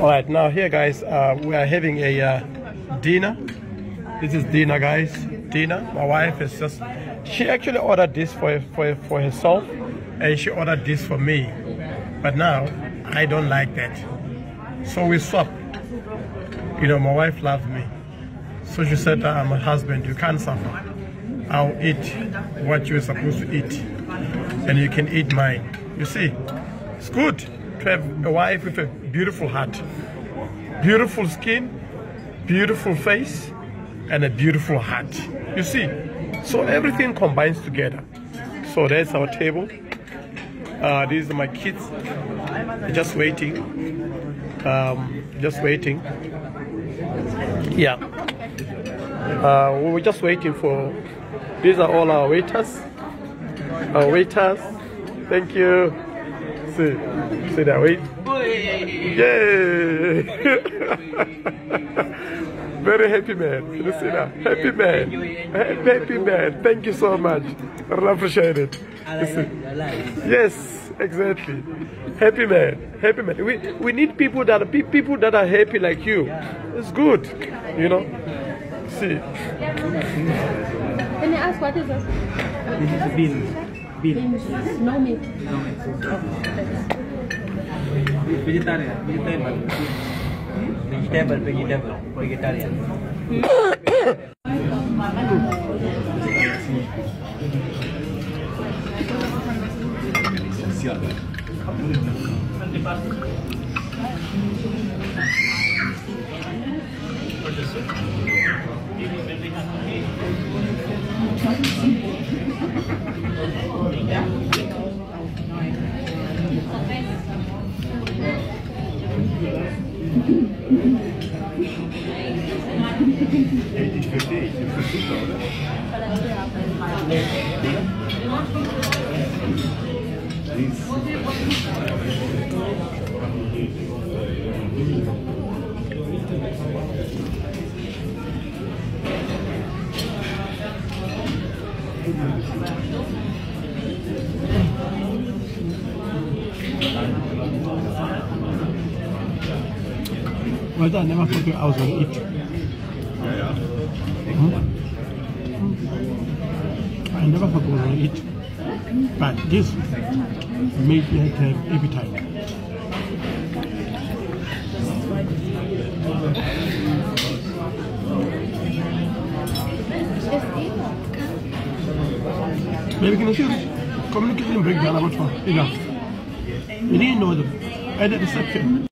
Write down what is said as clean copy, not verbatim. All right, now here guys, we are having a dinner. This is dinner guys, dinner. My wife is just, she actually ordered this for herself, and she ordered this for me. But now I don't like that, so we swap. You know, my wife loves me, so she said, "I'm a husband. You can't suffer. I'll eat what you're supposed to eat, and you can eat mine." You see, it's good to have a wife with a beautiful heart, beautiful skin, beautiful face, and a beautiful heart. You see, so everything combines together. So that's our table. These are my kids. Just waiting. Just waiting. Yeah. We were just waiting for. These are all our waiters. Our waiters. Thank you. See, see that wait. Yay! Very happy man. You see that? Happy man. Happy man. Thank you so much. I appreciate it. You see? Yes, exactly. Happy man. Happy man. We need people that are happy like you. It's good. You know. See. Can I ask what is this? This is beans. No meat. No meat. Vegetarian. Vegetarian. Well, I never thought I was going to eat. I never thought I was going to eat. But this made me have appetite. Maybe can you see? Communication breakdown about what? You didn't know the reception.